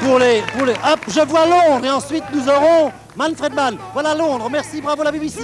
pour les... Hop, je vois Londres et ensuite nous aurons Manfred Mann. Voilà Londres, merci, bravo la BBC.